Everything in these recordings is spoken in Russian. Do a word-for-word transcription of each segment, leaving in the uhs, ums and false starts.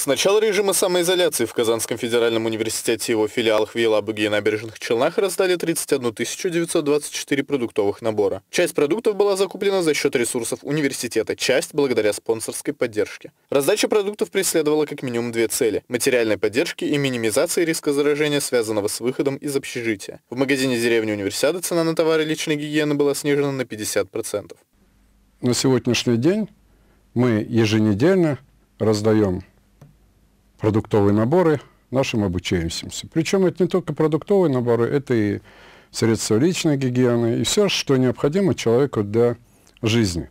С начала режима самоизоляции в Казанском федеральном университете и его филиалах в Елабуге и Набережных Челнах раздали тридцать одну тысячу девятьсот двадцать четыре продуктовых набора. Часть продуктов была закуплена за счет ресурсов университета, часть – благодаря спонсорской поддержке. Раздача продуктов преследовала как минимум две цели – материальной поддержки и минимизации риска заражения, связанного с выходом из общежития. В магазине деревни Универсиады цена на товары личной гигиены была снижена на пятьдесят процентов. На сегодняшний день мы еженедельно раздаем продуктовые наборы нашим обучающимся. Причем это не только продуктовые наборы, это и средства личной гигиены, и все, что необходимо человеку для жизни.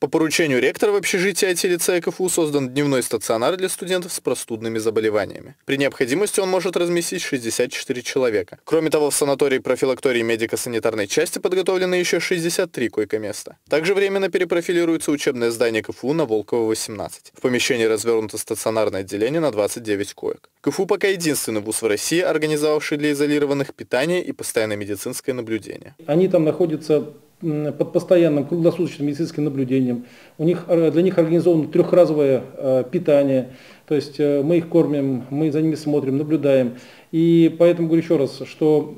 По поручению ректора в общежитии ай ти лицея КФУ создан дневной стационар для студентов с простудными заболеваниями. При необходимости он может разместить шестьдесят четыре человека. Кроме того, в санатории, профилактории и медико-санитарной части подготовлено еще шестьдесят три койко-места. Также временно перепрофилируется учебное здание КФУ на Волкова, восемнадцать. В помещении развернуто стационарное отделение на двадцать девять коек. КФУ пока единственный вуз в России, организовавший для изолированных питание и постоянное медицинское наблюдение. Они там находятся под постоянным круглосуточным медицинским наблюдением. У них, для них организовано трехразовое э, питание, то есть э, мы их кормим, мы за ними смотрим, наблюдаем. И поэтому говорю еще раз, что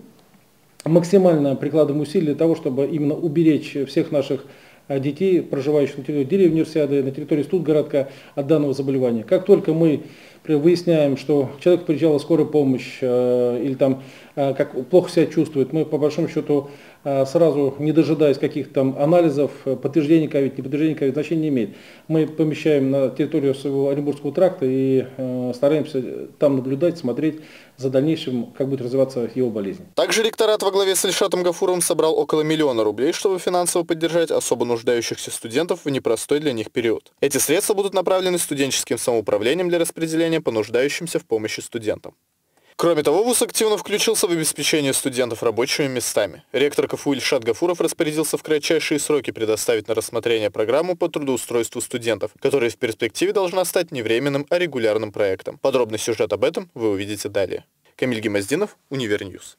максимально прикладываем усилия для того, чтобы именно уберечь всех наших детей, проживающих на территории деревни Универсиады, на территории студгородка, от данного заболевания. Как только мы выясняем, что человек приезжал в скорую помощь э, или там э, как плохо себя чувствует, мы по большому счету э, сразу, не дожидаясь каких-то там анализов, подтверждений ковид, не подтверждений ковид, значения не имеет. Мы помещаем на территорию своего Оренбургского тракта и э, стараемся там наблюдать, смотреть за дальнейшим, как будет развиваться его болезнь. Также ректорат во главе с Ильшатом Гафуровым собрал около миллиона рублей, чтобы финансово поддержать особо нуждающихся студентов в непростой для них период. Эти средства будут направлены студенческим самоуправлением для распределения по нуждающимся в помощи студентам. Кроме того, вуз активно включился в обеспечение студентов рабочими местами. Ректор КФУ Ильшат Гафуров распорядился в кратчайшие сроки предоставить на рассмотрение программу по трудоустройству студентов, которая в перспективе должна стать не временным, а регулярным проектом. Подробный сюжет об этом вы увидите далее. Камиль Гимаздинов, Универньюз.